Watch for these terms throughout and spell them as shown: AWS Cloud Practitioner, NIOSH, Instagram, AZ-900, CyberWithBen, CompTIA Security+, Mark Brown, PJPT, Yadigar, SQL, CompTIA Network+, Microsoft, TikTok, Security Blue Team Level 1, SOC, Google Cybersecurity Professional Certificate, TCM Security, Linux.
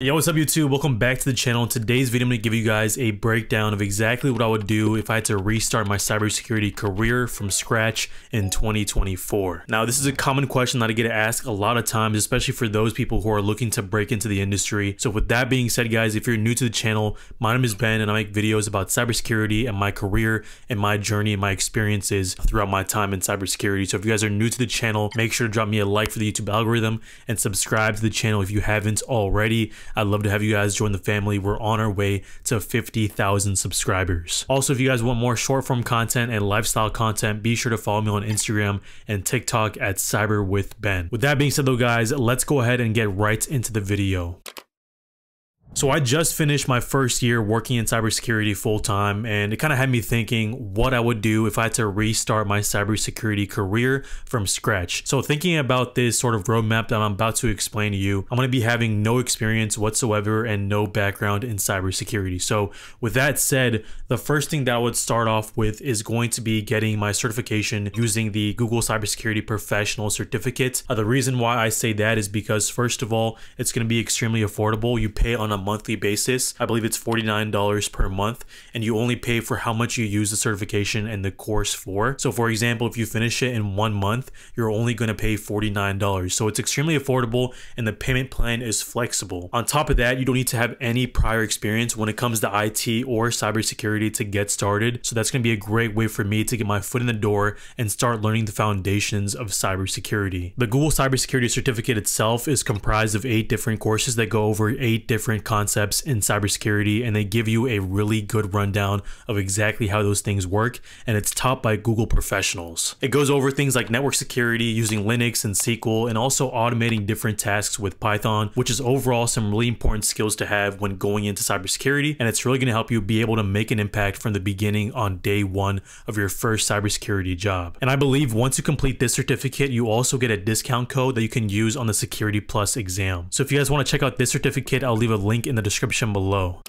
Yo, what's up YouTube? Welcome back to the channel. In today's video, I'm going to give you guys a breakdown of exactly what I would do if I had to restart my cybersecurity career from scratch in 2024. Now, this is a common question that I get asked a lot of times, especially for those people who are looking to break into the industry. So with that being said, guys, if you're new to the channel, my name is Ben and I make videos about cybersecurity and my career and my journey and my experiences throughout my time in cybersecurity. So if you guys are new to the channel, make sure to drop me a like for the YouTube algorithm and subscribe to the channel if you haven't already. I'd love to have you guys join the family. We're on our way to 50,000 subscribers. Also, if you guys want more short form content and lifestyle content, be sure to follow me on Instagram and TikTok at CyberWithBen. With that being said though, guys, let's go ahead and get right into the video. So I just finished my first year working in cybersecurity full time, and it kind of had me thinking what I would do if I had to restart my cybersecurity career from scratch. So thinking about this sort of roadmap that I'm about to explain to you, I'm going to be having no experience whatsoever and no background in cybersecurity. So with that said, the first thing that I would start off with is going to be getting my certification using the Google Cybersecurity Professional Certificate. The reason why I say that is because, first of all, it's going to be extremely affordable. You pay on a monthly basis. I believe it's $49 per month, and you only pay for how much you use the certification and the course for. So for example, if you finish it in 1 month, you're only going to pay $49. So it's extremely affordable and the payment plan is flexible. On top of that, you don't need to have any prior experience when it comes to IT or cybersecurity to get started. So that's going to be a great way for me to get my foot in the door and start learning the foundations of cybersecurity. The Google Cybersecurity Certificate itself is comprised of 8 different courses that go over 8 different concepts in cybersecurity, and they give you a really good rundown of exactly how those things work, and it's taught by Google professionals. It goes over things like network security, using Linux and SQL, and also automating different tasks with Python, which is overall some really important skills to have when going into cybersecurity, and it's really going to help you be able to make an impact from the beginning on day 1 of your first cybersecurity job. And I believe once you complete this certificate, you also get a discount code that you can use on the Security Plus exam. So if you guys want to check out this certificate, I'll leave a link in the description below.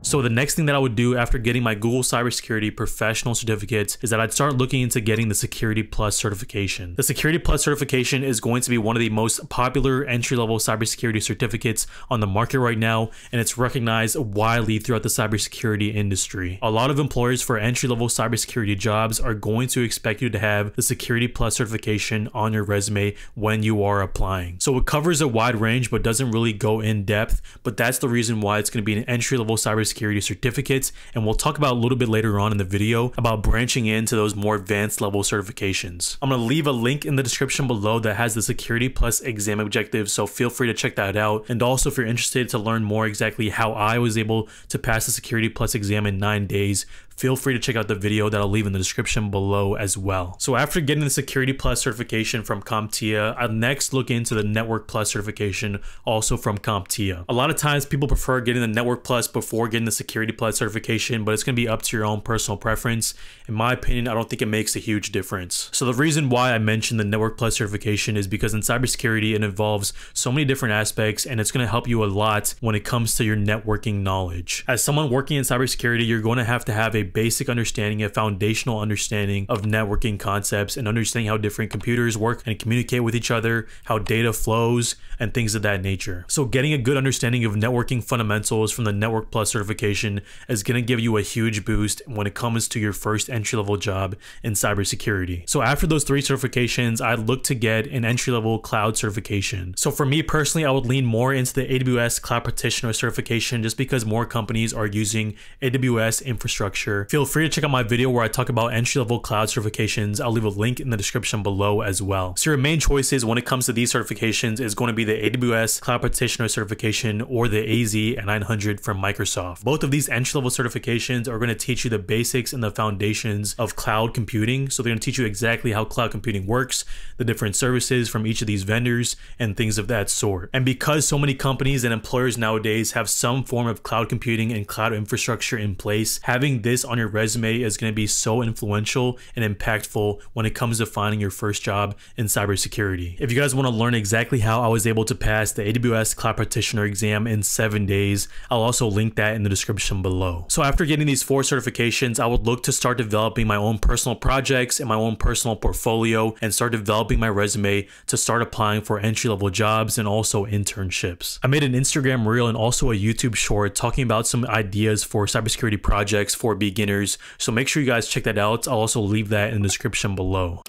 So the next thing that I would do after getting my Google Cybersecurity Professional Certificate is that I'd start looking into getting the Security Plus certification. The Security Plus certification is going to be one of the most popular entry-level cybersecurity certificates on the market right now, and it's recognized widely throughout the cybersecurity industry. A lot of employers for entry-level cybersecurity jobs are going to expect you to have the Security Plus certification on your resume when you are applying. So it covers a wide range but doesn't really go in depth, but that's the reason why it's going to be an entry-level cybersecurity certificates, and we'll talk about a little bit later on in the video about branching into those more advanced level certifications. I'm going to leave a link in the description below that has the Security Plus exam objectives, so feel free to check that out. And also, if you're interested to learn more exactly how I was able to pass the Security Plus exam in 9 days, feel free to check out the video that I'll leave in the description below as well. So after getting the Security Plus certification from CompTIA, I'll next look into the Network Plus certification, also from CompTIA. A lot of times people prefer getting the Network Plus before getting the Security Plus certification, but it's going to be up to your own personal preference. In my opinion, I don't think it makes a huge difference. So the reason why I mentioned the Network Plus certification is because in cybersecurity, it involves so many different aspects, and it's going to help you a lot when it comes to your networking knowledge. As someone working in cybersecurity, you're going to have a basic understanding, a foundational understanding of networking concepts, and understanding how different computers work and communicate with each other, how data flows, and things of that nature. So getting a good understanding of networking fundamentals from the Network Plus certification is going to give you a huge boost when it comes to your first entry-level job in cybersecurity. So after those 3 certifications, I'd look to get an entry-level cloud certification. So for me personally, I would lean more into the AWS Cloud Practitioner certification just because more companies are using AWS infrastructure. Feel free to check out my video where I talk about entry-level cloud certifications. I'll leave a link in the description below as well. So your main choices when it comes to these certifications is going to be the AWS Cloud Practitioner certification or the AZ-900 from Microsoft. Both of these entry-level certifications are going to teach you the basics and the foundations of cloud computing. So they're going to teach you exactly how cloud computing works, the different services from each of these vendors, and things of that sort. And because so many companies and employers nowadays have some form of cloud computing and cloud infrastructure in place, having this on your resume is going to be so influential and impactful when it comes to finding your first job in cybersecurity. If you guys want to learn exactly how I was able to pass the AWS Cloud Practitioner exam in 7 days, I'll also link that in the description below. So after getting these 4 certifications, I would look to start developing my own personal projects and my own personal portfolio and start developing my resume to start applying for entry-level jobs and also internships. I made an Instagram reel and also a YouTube short talking about some ideas for cybersecurity projects for beginners, so make sure you guys check that out. I'll also leave that in the description below.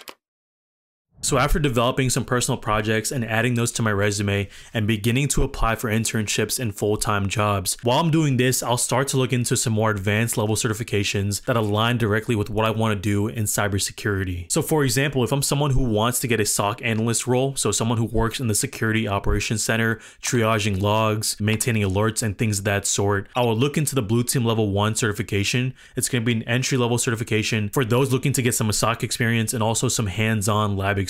So after developing some personal projects and adding those to my resume and beginning to apply for internships and full-time jobs, while I'm doing this, I'll start to look into some more advanced level certifications that align directly with what I want to do in cybersecurity. So for example, if I'm someone who wants to get a SOC analyst role, so someone who works in the security operations center, triaging logs, maintaining alerts, and things of that sort, I will look into the Blue Team Level 1 certification. It's going to be an entry-level certification for those looking to get some SOC experience and also some hands-on lab experience.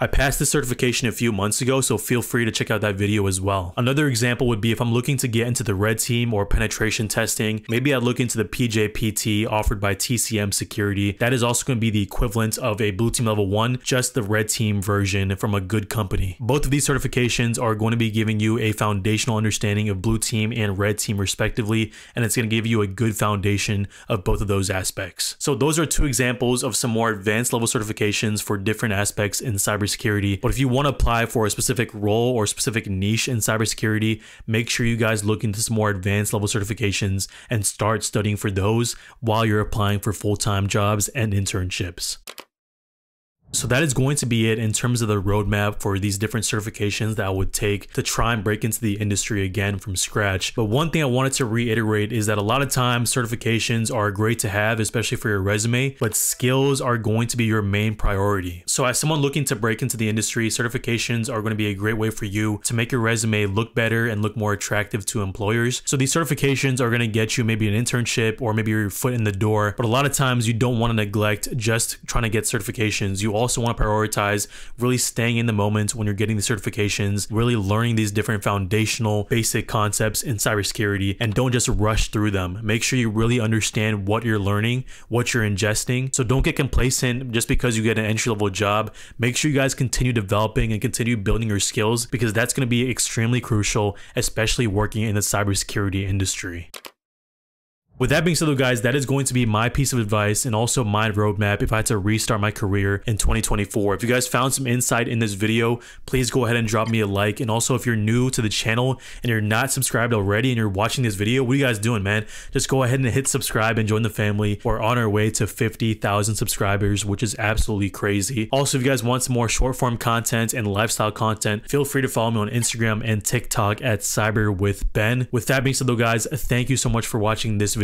I passed this certification a few months ago, so feel free to check out that video as well. Another example would be if I'm looking to get into the red team or penetration testing, maybe I'd look into the PJPT offered by TCM Security. That is also going to be the equivalent of a Blue Team Level 1, just the red team version from a good company. Both of these certifications are going to be giving you a foundational understanding of blue team and red team respectively, and it's going to give you a good foundation of both of those aspects. So those are 2 examples of some more advanced level certifications for different aspects in cybersecurity. But if you want to apply for a specific role or specific niche in cybersecurity, make sure you guys look into some more advanced level certifications and start studying for those while you're applying for full-time jobs and internships. So that is going to be it in terms of the roadmap for these different certifications that I would take to try and break into the industry again from scratch. But one thing I wanted to reiterate is that a lot of times certifications are great to have, especially for your resume, but skills are going to be your main priority. So as someone looking to break into the industry, certifications are going to be a great way for you to make your resume look better and look more attractive to employers. So these certifications are going to get you maybe an internship or maybe your foot in the door, but a lot of times you don't want to neglect just trying to get certifications. You also want to prioritize really staying in the moment when you're getting the certifications, really learning these different foundational basic concepts in cybersecurity, and don't just rush through them. Make sure you really understand what you're learning, what you're ingesting. So don't get complacent just because you get an entry-level job. Make sure you guys continue developing and continue building your skills, because that's going to be extremely crucial, especially working in the cybersecurity industry. With that being said though, guys, that is going to be my piece of advice and also my roadmap if I had to restart my career in 2024. If you guys found some insight in this video, please go ahead and drop me a like. And also, if you're new to the channel and you're not subscribed already and you're watching this video, what are you guys doing, man? Just go ahead and hit subscribe and join the family. We're on our way to 50,000 subscribers, which is absolutely crazy. Also, if you guys want some more short form content and lifestyle content, feel free to follow me on Instagram and TikTok at CyberWithBen. With that being said though, guys, thank you so much for watching this